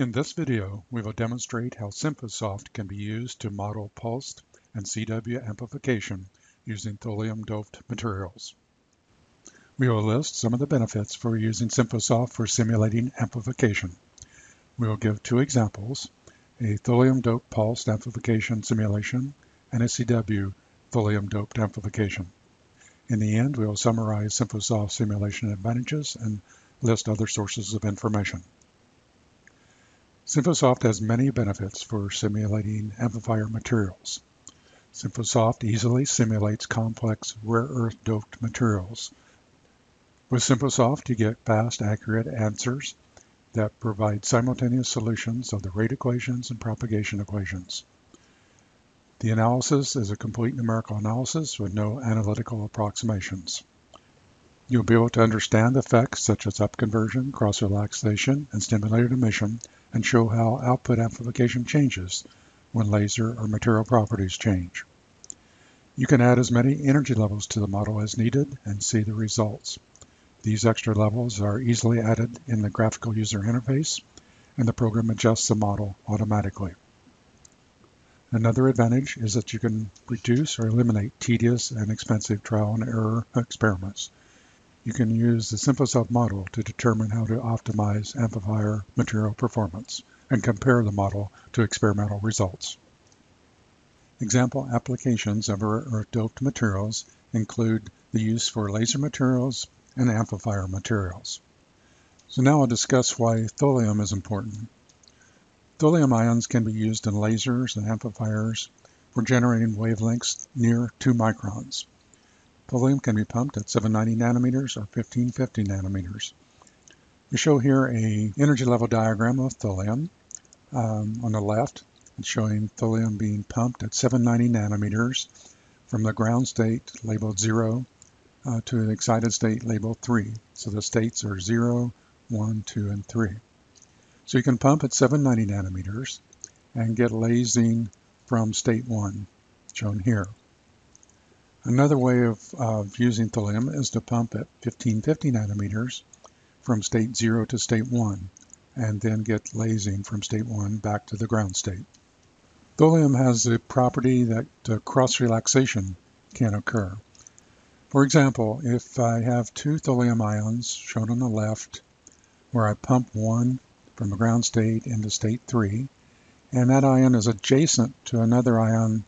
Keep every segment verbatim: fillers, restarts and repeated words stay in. In this video, we will demonstrate how SimphoSOFT can be used to model pulse and C W amplification using thulium-doped materials. We will list some of the benefits for using SimphoSOFT for simulating amplification. We will give two examples, a thulium-doped pulse amplification simulation and a C W thulium-doped amplification. In the end, we will summarize SimphoSOFT simulation advantages and list other sources of information. SimphoSOFT has many benefits for simulating amplifier materials. SimphoSOFT easily simulates complex rare earth doped materials. With SimphoSOFT, you get fast, accurate answers that provide simultaneous solutions of the rate equations and propagation equations. The analysis is a complete numerical analysis with no analytical approximations. You'll be able to understand effects such as upconversion, cross-relaxation, and stimulated emission, and show how output amplification changes when laser or material properties change. You can add as many energy levels to the model as needed and see the results. These extra levels are easily added in the graphical user interface, and the program adjusts the model automatically. Another advantage is that you can reduce or eliminate tedious and expensive trial and error experiments. You can use the SimphoSOFT model to determine how to optimize amplifier material performance and compare the model to experimental results. Example applications of rare earth doped materials include the use for laser materials and amplifier materials. So now I'll discuss why thulium is important. Thulium ions can be used in lasers and amplifiers for generating wavelengths near two microns. Thulium can be pumped at seven ninety nanometers or fifteen fifty nanometers. We show here an energy level diagram of thulium. Um, on the left, it's showing thulium being pumped at seven ninety nanometers from the ground state labeled zero uh, to an excited state labeled three. So the states are zero, one, two, and three. So you can pump at seven ninety nanometers and get lasing from state one, shown here. Another way of, of using thulium is to pump at fifteen fifty nanometers from state zero to state one, and then get lasing from state one back to the ground state. Thulium has the property that uh, cross-relaxation can occur. For example, if I have two thulium ions shown on the left, where I pump one from the ground state into state three, and that ion is adjacent to another ion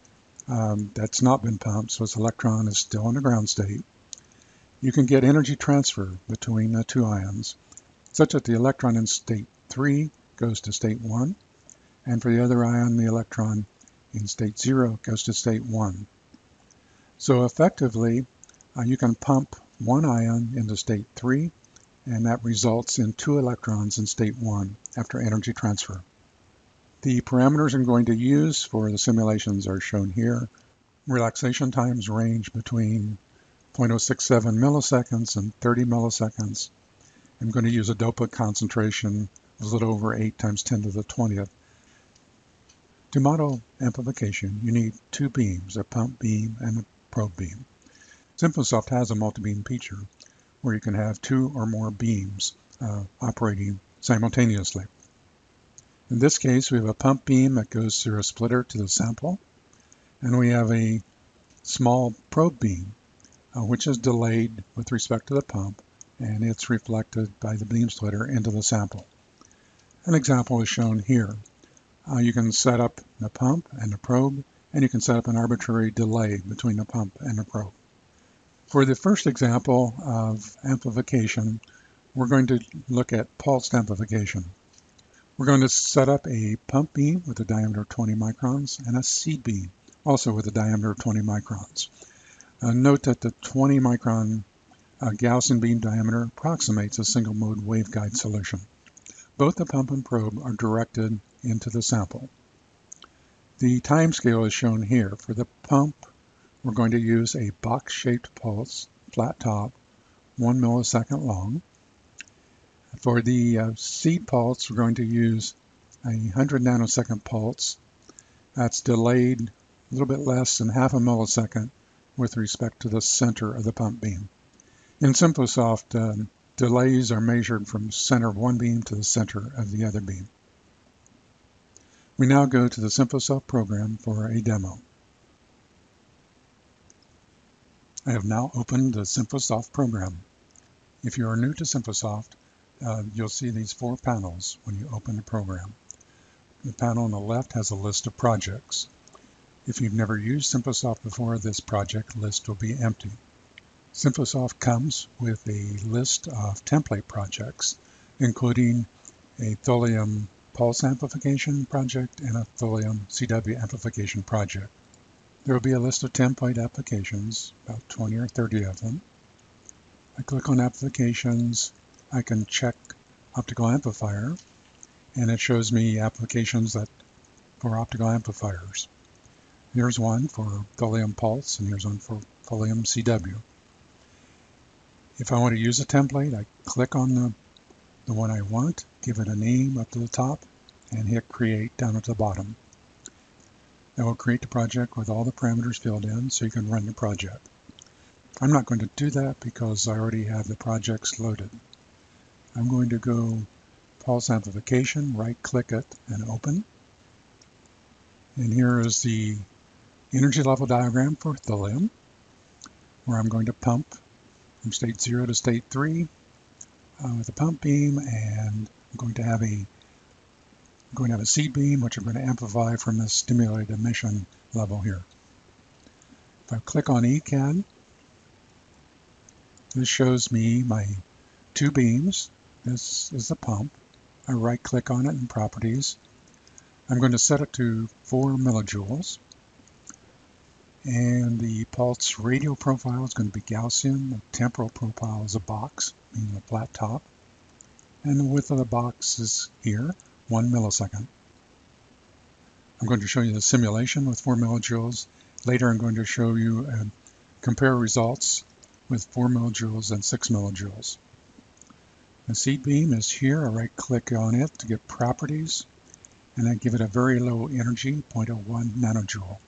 um, that's not been pumped, so its electron is still in the ground state, you can get energy transfer between the two ions, such that the electron in state three goes to state one, and for the other ion, the electron in state zero goes to state one. So effectively, uh, you can pump one ion into state three, and that results in two electrons in state one after energy transfer. The parameters I'm going to use for the simulations are shown here. Relaxation times range between zero point zero six seven milliseconds and thirty milliseconds. I'm going to use a DOPA concentration of a little over eight times ten to the twentieth. To model amplification, you need two beams, a pump beam and a probe beam. SimphoSOFT has a multi-beam feature, where you can have two or more beams uh, operating simultaneously. In this case, we have a pump beam that goes through a splitter to the sample, and we have a small probe beam, uh, which is delayed with respect to the pump, and it's reflected by the beam splitter into the sample. An example is shown here. Uh, you can set up the pump and the probe, and you can set up an arbitrary delay between the pump and the probe. For the first example of amplification, we're going to look at pulsed amplification. We're going to set up a pump beam with a diameter of twenty microns and a seed beam, also with a diameter of twenty microns. Uh, note that the twenty micron uh, Gaussian beam diameter approximates a single mode waveguide solution. Both the pump and probe are directed into the sample. The time scale is shown here. For the pump, we're going to use a box-shaped pulse, flat top, one millisecond long. For the uh, seed pulse, we're going to use a one hundred nanosecond pulse. That's delayed a little bit less than half a millisecond with respect to the center of the pump beam. In SimphoSOFT, um, delays are measured from center of one beam to the center of the other beam. We now go to the SimphoSOFT program for a demo. I have now opened the SimphoSOFT program. If you are new to SimphoSOFT, uh, you'll see these four panels when you open the program. The panel on the left has a list of projects. If you've never used SimphoSOFT before, this project list will be empty. SimphoSOFT comes with a list of template projects, including a thulium pulse amplification project and a thulium C W amplification project. There will be a list of template applications, about twenty or thirty of them. I click on applications, I can check optical amplifier, and it shows me applications that for optical amplifiers. Here's one for thulium pulse, and here's one for thulium C W. If I want to use a template, I click on the, the one I want, give it a name up to the top, and hit create down at the bottom. That will create the project with all the parameters filled in so you can run your project. I'm not going to do that because I already have the projects loaded. I'm going to go pulse amplification, right click it, and open. And here is the energy level diagram for thulium, where I'm going to pump from state zero to state three uh, with a pump beam, and I'm going to have a I'm going to have a C beam, which I'm going to amplify from the stimulated emission level here. If I click on E CAN, this shows me my two beams. This is the pump. I right click on it in properties. I'm going to set it to four millijoules. And the pulse radial profile is going to be Gaussian. The temporal profile is a box, meaning a flat top. And the width of the box is here. one millisecond. I'm going to show you the simulation with four millijoules. Later I'm going to show you and compare results with four millijoules and six millijoules. The seed beam is here. I right click on it to get properties, and I give it a very low energy, zero point zero one nanojoule.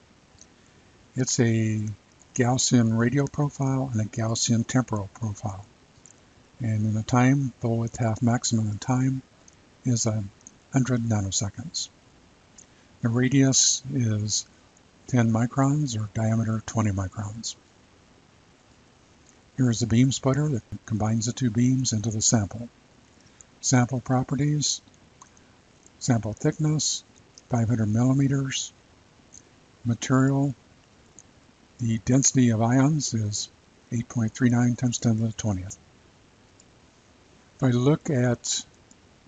It's a Gaussian radial profile and a Gaussian temporal profile. And in the time, full width half maximum in time is a one hundred nanoseconds. The radius is ten microns, or diameter twenty microns. Here is the beam splitter that combines the two beams into the sample. Sample properties, sample thickness, five hundred millimeters, material, the density of ions is eight point three nine times ten to the twentieth. If I look at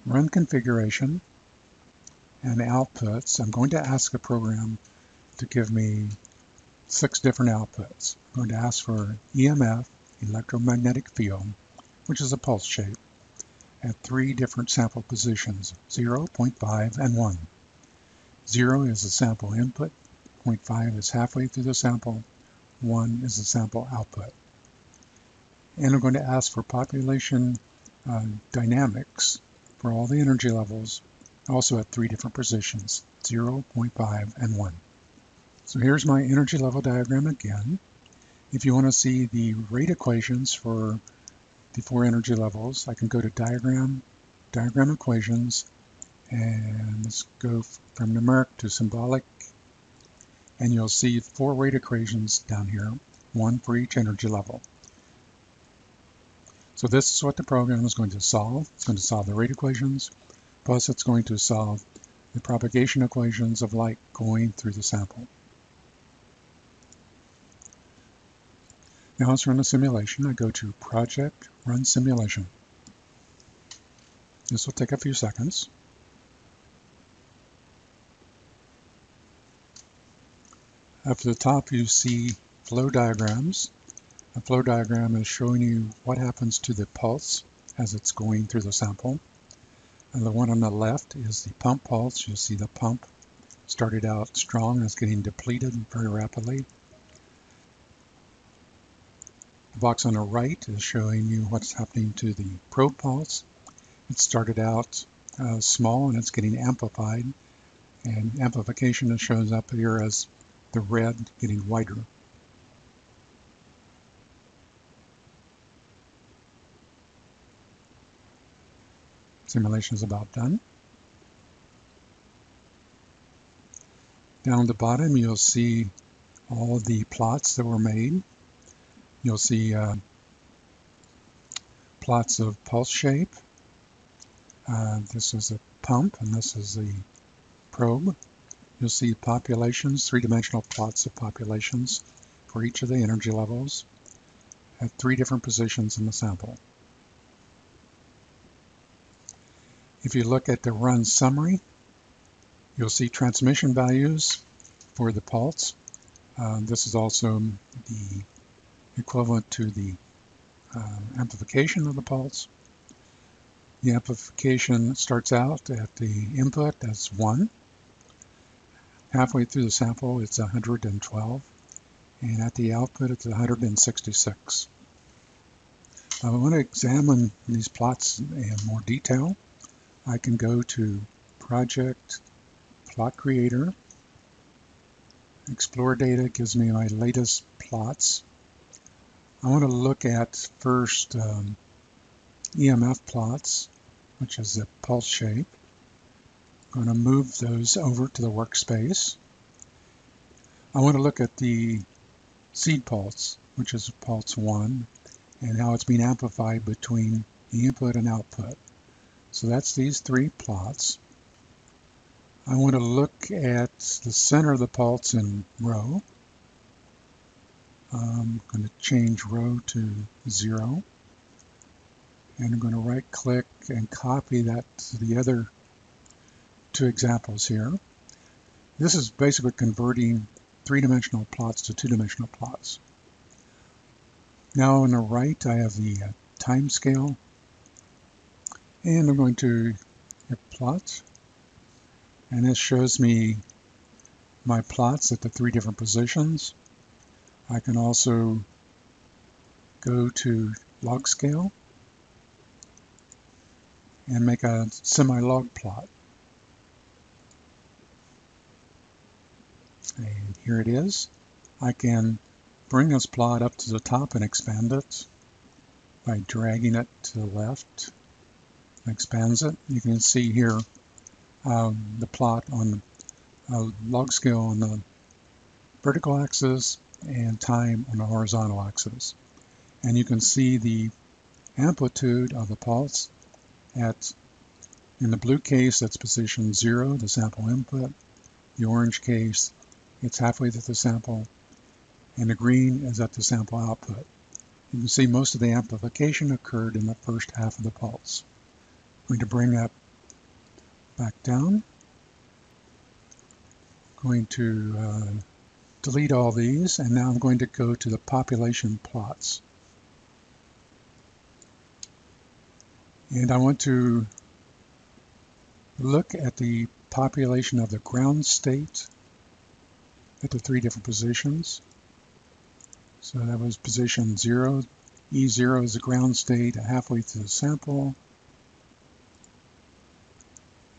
run configuration and outputs, I'm going to ask the program to give me six different outputs. I'm going to ask for E M F, electromagnetic field, which is a pulse shape, at three different sample positions, zero, zero point five, and one. zero is the sample input, zero point five is halfway through the sample, one is the sample output. And I'm going to ask for population uh, dynamics for all the energy levels, also at three different positions, zero, zero point five, and one. So here's my energy level diagram again. If you want to see the rate equations for the four energy levels, I can go to diagram, diagram equations, and let's go from numeric to symbolic, and you'll see four rate equations down here, one for each energy level. So this is what the program is going to solve. It's going to solve the rate equations, plus it's going to solve the propagation equations of light going through the sample. Now let's run a simulation. I go to Project, Run Simulation. This will take a few seconds. Up to the top you see flow diagrams. A flow diagram is showing you what happens to the pulse as it's going through the sample. And the one on the left is the pump pulse. You'll see the pump started out strong, it's getting depleted very rapidly. The box on the right is showing you what's happening to the probe pulse. It started out uh, small and it's getting amplified. And amplification shows up here as the red getting wider. Simulation is about done. Down the bottom, you'll see all the plots that were made. You'll see uh, plots of pulse shape. Uh, this is a pump, and this is the probe. You'll see populations, three-dimensional plots of populations for each of the energy levels at three different positions in the sample. If you look at the run summary, you'll see transmission values for the pulse. Uh, this is also the equivalent to the uh, amplification of the pulse. The amplification starts out at the input as one. Halfway through the sample, it's one hundred twelve. And at the output, it's one hundred sixty-six. I want to examine these plots in more detail. I can go to Project, Plot Creator. Explore Data gives me my latest plots. I want to look at first um, E M F plots, which is the pulse shape. I'm going to move those over to the workspace. I want to look at the seed pulse, which is pulse one, and how it's being amplified between the input and output. So that's these three plots. I want to look at the center of the pulse in row. I'm going to change row to zero. And I'm going to right click and copy that to the other two examples here. This is basically converting three-dimensional plots to two-dimensional plots. Now on the right, I have the time scale. And I'm going to hit plot. And this shows me my plots at the three different positions. I can also go to log scale and make a semi-log plot. And here it is. I can bring this plot up to the top and expand it by dragging it to the left. Expands it. You can see here Um, the plot on uh, log scale on the vertical axis and time on the horizontal axis. And you can see the amplitude of the pulse at, in the blue case, that's position zero, the sample input. The orange case, it's halfway through the sample. And the green is at the sample output. You can see most of the amplification occurred in the first half of the pulse. I'm going to bring up back down. Going to uh, delete all these, and now I'm going to go to the population plots. And I want to look at the population of the ground state at the three different positions. So that was position zero. E zero is the ground state halfway through the sample.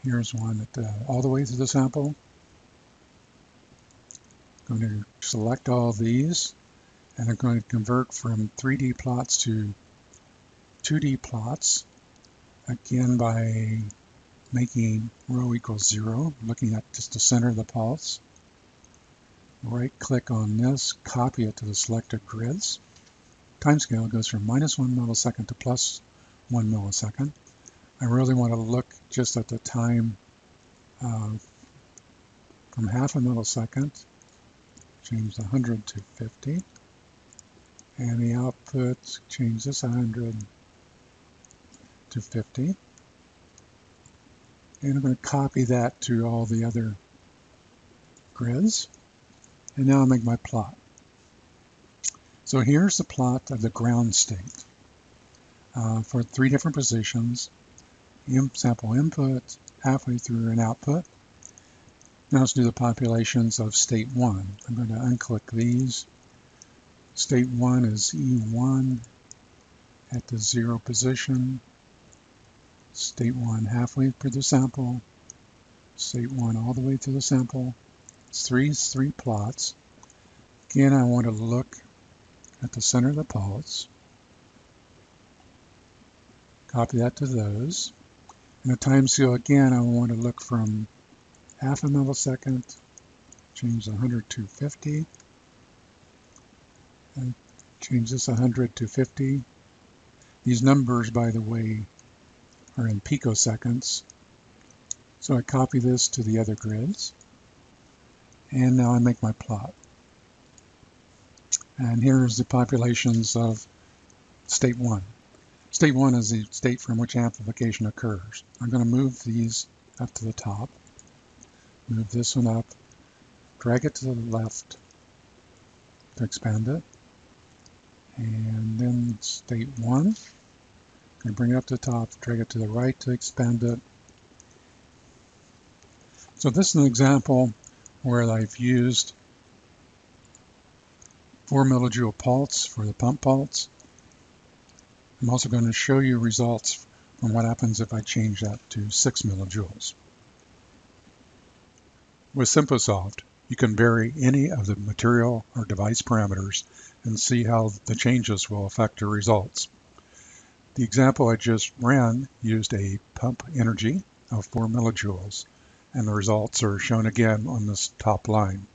Here's one at the, all the way through the sample. I'm going to select all these, and I'm going to convert from three D plots to two D plots, again by making row equals zero, looking at just the center of the pulse. Right click on this, copy it to the selected grids. Time scale goes from minus one millisecond to plus one millisecond. I really want to look just at the time uh, from half a millisecond, change the one hundred to fifty, and the output, change this one hundred to fifty. And I'm going to copy that to all the other grids. And now I'll make my plot. So here's the plot of the ground state uh, for three different positions. Sample input, halfway through, and output. Now let's do the populations of state one. I'm going to unclick these. State one is E one at the zero position. State one halfway through the sample. State one all the way through the sample. It's three, three plots. Again, I want to look at the center of the pulse. Copy that to those. In the time scale, again, I want to look from half a millisecond change one hundred to fifty, and change this one hundred to fifty. These numbers, by the way, are in picoseconds. So I copy this to the other grids, and now I make my plot. And here's the populations of state one. State one is the state from which amplification occurs. I'm going to move these up to the top, move this one up, drag it to the left to expand it, and then state one. I'm going to bring it up to the top, drag it to the right to expand it. So this is an example where I've used four millijoule pulse for the pump pulse. I'm also going to show you results from what happens if I change that to six millijoules. With SimphoSOFT, you can vary any of the material or device parameters and see how the changes will affect your results. The example I just ran used a pump energy of four millijoules, and the results are shown again on this top line.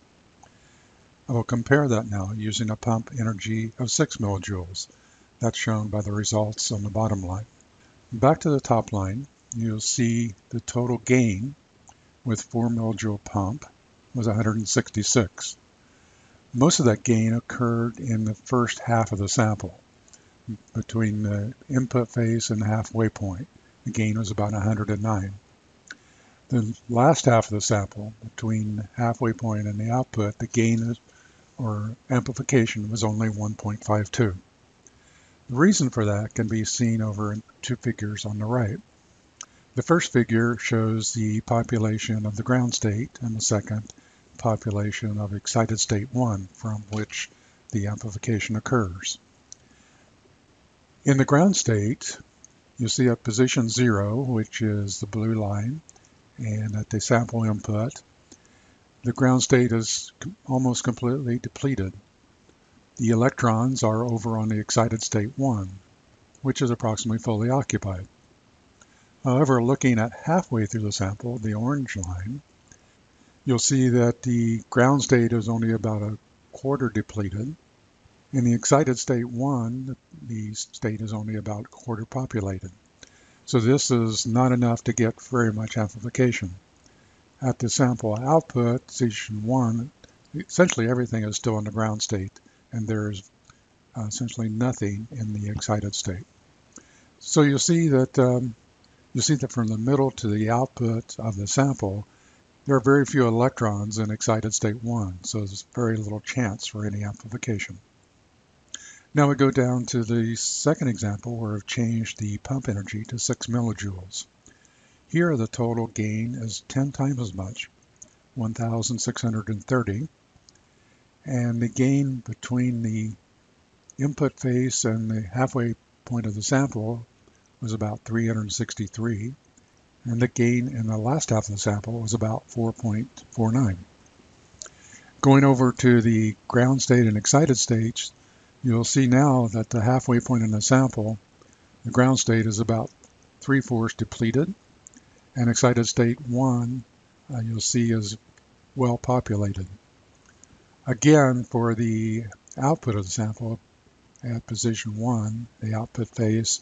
I will compare that now using a pump energy of six millijoules. That's shown by the results on the bottom line. Back to the top line, you'll see the total gain with four millijoule pump was one hundred sixty-six. Most of that gain occurred in the first half of the sample, between the input phase and the halfway point. The gain was about one hundred nine. The last half of the sample, between halfway point and the output, the gain or amplification was only one point five two. The reason for that can be seen over in two figures on the right. The first figure shows the population of the ground state, and the second, population of excited state one, from which the amplification occurs. In the ground state, you see at position zero, which is the blue line, and at the sample input, the ground state is almost completely depleted. The electrons are over on the excited state one, which is approximately fully occupied. However, looking at halfway through the sample, the orange line, you'll see that the ground state is only about a quarter depleted. In the excited state one, the state is only about a quarter populated. So this is not enough to get very much amplification. At the sample output, station one, essentially everything is still in the ground state, and there's uh, essentially nothing in the excited state. So you'll see that um, you see that from the middle to the output of the sample, there are very few electrons in excited state one, so there's very little chance for any amplification. Now we go down to the second example where I've changed the pump energy to six millijoules. Here the total gain is ten times as much, one thousand six hundred thirty. And the gain between the input phase and the halfway point of the sample was about three hundred sixty-three, and the gain in the last half of the sample was about four point four nine. Going over to the ground state and excited states, you'll see now that the halfway point in the sample, the ground state is about three-fourths depleted, and excited state one, uh, you'll see, is well populated. Again, for the output of the sample at position one, the output phase,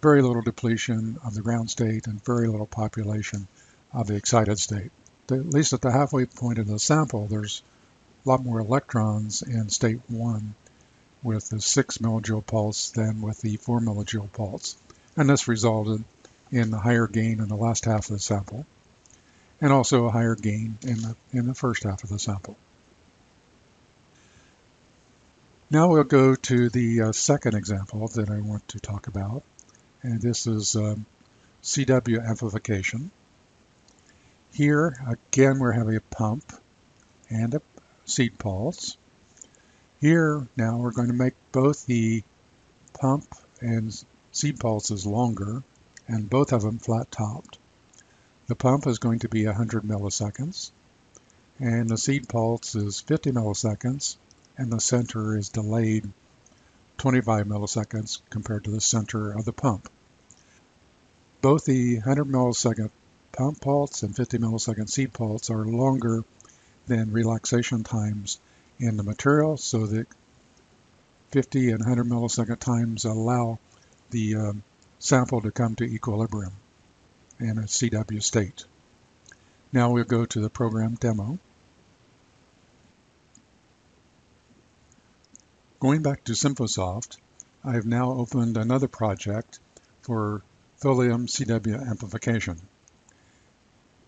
very little depletion of the ground state and very little population of the excited state. At least at the halfway point of the sample, there's a lot more electrons in state one with the six millijoule pulse than with the four millijoule pulse. And this resulted in the higher gain in the last half of the sample, and also a higher gain in the, in the first half of the sample. Now we'll go to the uh, second example that I want to talk about, and this is um, C W amplification. Here, again, we're having a pump and a seed pulse. Here, now, we're going to make both the pump and seed pulses longer, and both of them flat-topped. The pump is going to be one hundred milliseconds, and the seed pulse is fifty milliseconds, and the center is delayed twenty-five milliseconds compared to the center of the pump. Both the one hundred millisecond pump pulse and fifty millisecond seed pulse are longer than relaxation times in the material, so that fifty and one hundred millisecond times allow the um, sample to come to equilibrium in a C W state. Now we'll go to the program demo. Going back to SimphoSOFT, I have now opened another project for thulium C W amplification.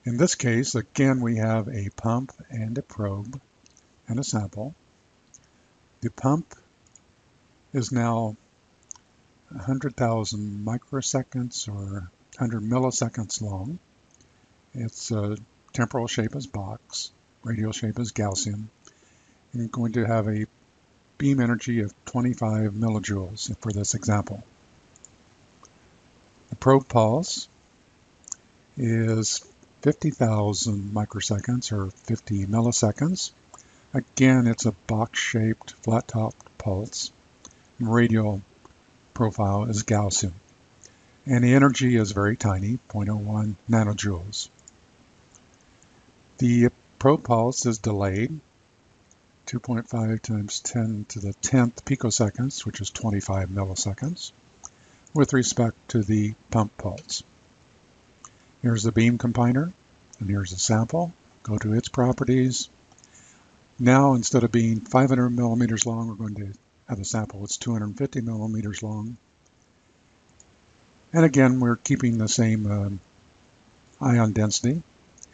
In this case, again, we have a pump and a probe and a sample. The pump is now one hundred thousand microseconds or one hundred milliseconds long. Its uh, temporal shape is box, radial shape is Gaussian, and going to have a beam energy of twenty-five millijoules for this example. The probe pulse is fifty thousand microseconds or fifty milliseconds. Again, it's a box-shaped, flat-topped pulse. Radial profile is Gaussian. And the energy is very tiny, zero point zero one nanojoules. The probe pulse is delayed, two point five times ten to the tenth picoseconds, which is twenty-five milliseconds, with respect to the pump pulse. Here's the beam combiner, and here's the sample. Go to its properties. Now, instead of being five hundred millimeters long, we're going to have a sample that's two hundred fifty millimeters long. And again, we're keeping the same um, ion density,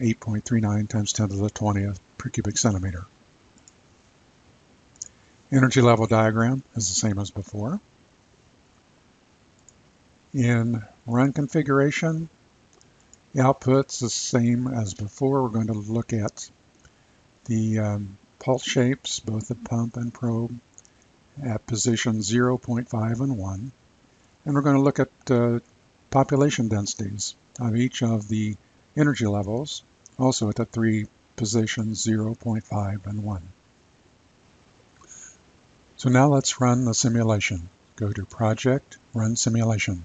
eight point three nine times ten to the twentieth per cubic centimeter. Energy level diagram is the same as before. In run configuration, the output's the same as before. We're going to look at the um, pulse shapes, both the pump and probe, at position zero point five and one. And we're going to look at uh, population densities of each of the energy levels, also at the three positions zero point five and one. So now let's run the simulation. Go to Project, Run Simulation.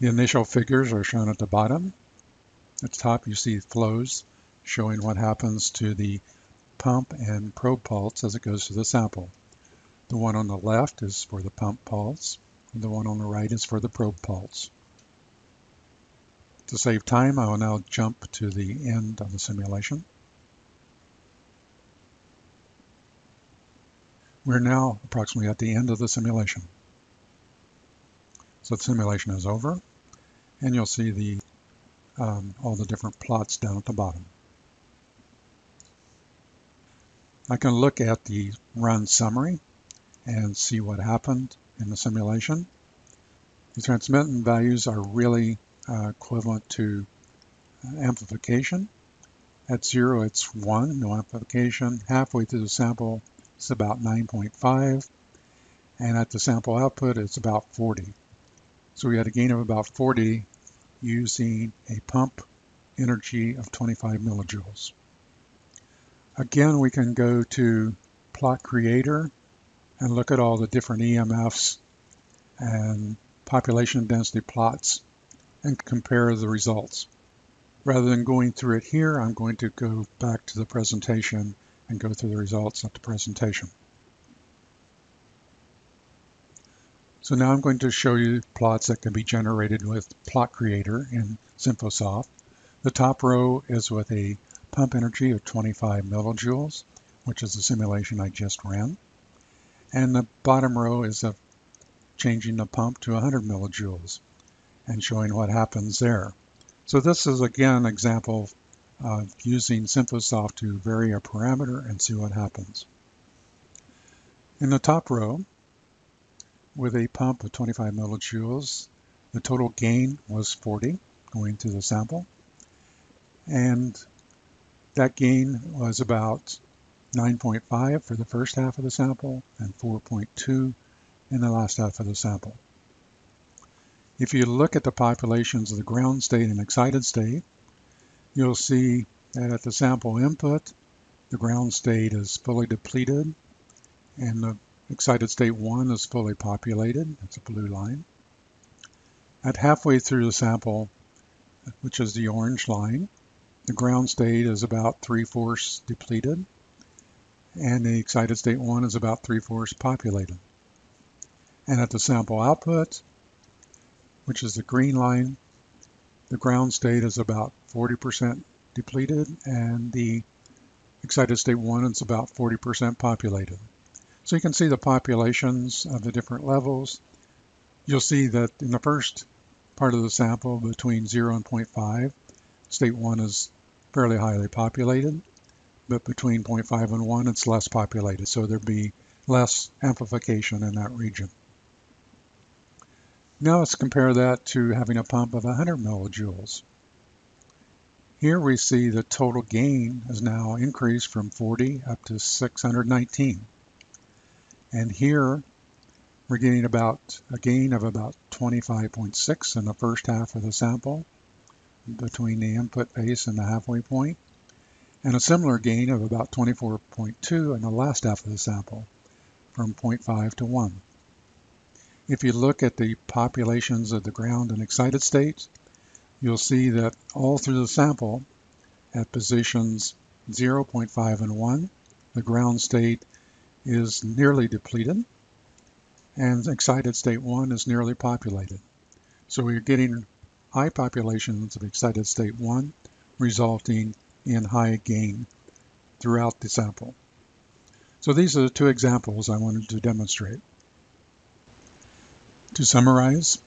The initial figures are shown at the bottom. At the top you see flows showing what happens to the pump and probe pulse as it goes through the sample. The one on the left is for the pump pulse, and the one on the right is for the probe pulse. To save time, I will now jump to the end of the simulation. We're now approximately at the end of the simulation. So the simulation is over, and you'll see the um, all the different plots down at the bottom. I can look at the run summary and see what happened in the simulation. The transmittance values are really uh, equivalent to uh, amplification. At zero, it's one, no amplification. Halfway through the sample, it's about nine point five, and at the sample output, it's about forty. So we had a gain of about forty using a pump energy of twenty-five millijoules. Again, we can go to Plot Creator and look at all the different E M Fs and population density plots and compare the results. Rather than going through it here, I'm going to go back to the presentation and go through the results of the presentation. So now I'm going to show you plots that can be generated with Plot Creator in SimphoSOFT. The top row is with a pump energy of twenty-five millijoules, which is the simulation I just ran. And the bottom row is of changing the pump to one hundred millijoules and showing what happens there. So this is, again, an example Uh, using SimphoSOFT to vary a parameter and see what happens. In the top row, with a pump of twenty-five millijoules, the total gain was forty going through the sample, and that gain was about nine point five for the first half of the sample and four point two in the last half of the sample. If you look at the populations of the ground state and excited state, you'll see that at the sample input, the ground state is fully depleted, and the excited state one is fully populated. That's a blue line. At halfway through the sample, which is the orange line. The ground state is about three-fourths depleted, and the excited state one is about three-fourths populated. And at the sample output, which is the green line, the ground state is about forty percent depleted, and the excited state one is about forty percent populated. So you can see the populations of the different levels. You'll see that in the first part of the sample, between zero and zero point five, state one is fairly highly populated, but between zero point five and one, it's less populated, so there'd be less amplification in that region. Now let's compare that to having a pump of one hundred millijoules. Here we see the total gain has now increased from forty up to six hundred nineteen. And here we're getting about a gain of about twenty-five point six in the first half of the sample between the input base and the halfway point, and a similar gain of about twenty-four point two in the last half of the sample from zero point five to one. If you look at the populations of the ground and excited states, you'll see that all through the sample, at positions zero, zero point five, and one, the ground state is nearly depleted, and excited state one is nearly populated. So we're getting high populations of excited state one, resulting in high gain throughout the sample. So these are the two examples I wanted to demonstrate. To summarize,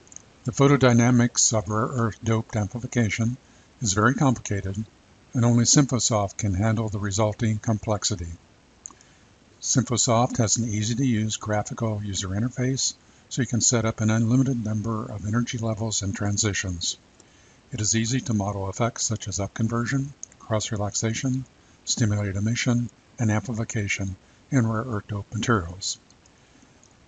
the photodynamics of rare earth doped amplification is very complicated, and only SimphoSOFT can handle the resulting complexity. SimphoSOFT has an easy-to-use graphical user interface, so you can set up an unlimited number of energy levels and transitions. It is easy to model effects such as upconversion, cross-relaxation, stimulated emission, and amplification in rare earth doped materials.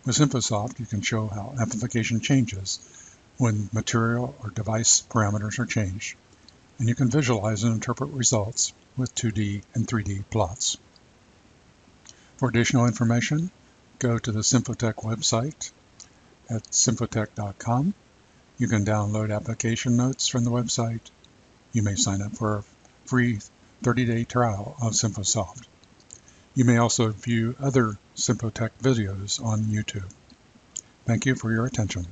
With SimphoSOFT, you can show how amplification changes when material or device parameters are changed, and you can visualize and interpret results with two D and three D plots. For additional information, go to the SimphoTech website at simphotech dot com. You can download application notes from the website. You may sign up for a free thirty-day trial of SimphoSOFT. You may also view other SimphoTech videos on YouTube. Thank you for your attention.